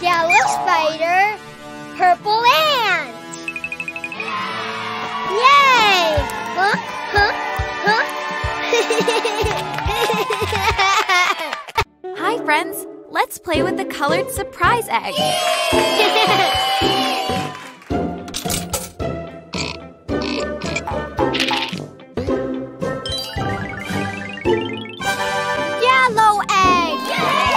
Yellow egg! Yay!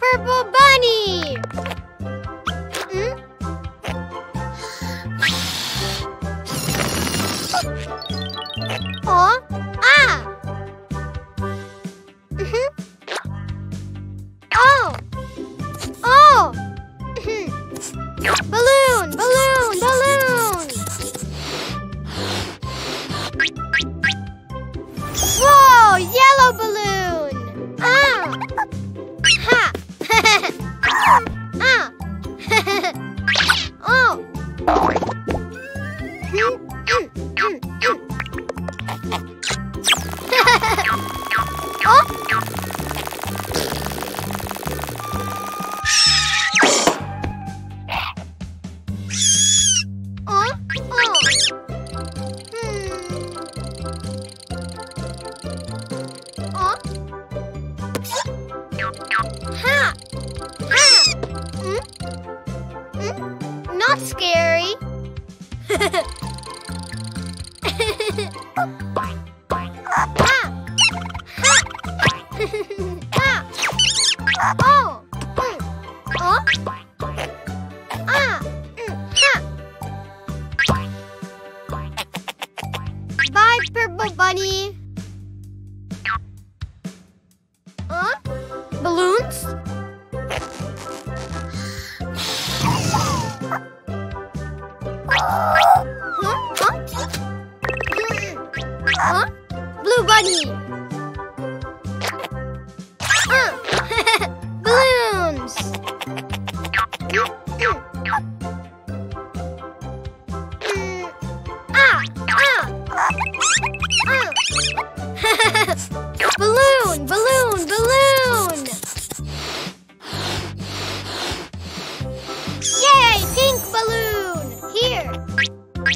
Purple bunny! Not scary. Bye, Purple Bunny. Balloons? Blue bunny. Balloons. Balloon. Yay, pink balloon. Here. Balloon?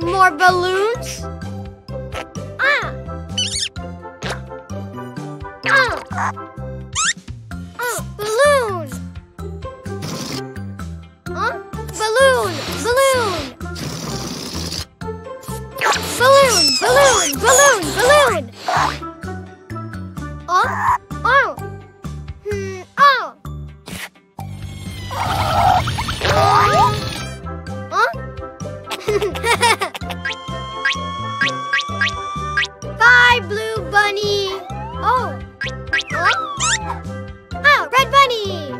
More balloons? Balloon! Balloon! Bye, Blue Bunny. Red Bunny.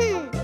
Balloon.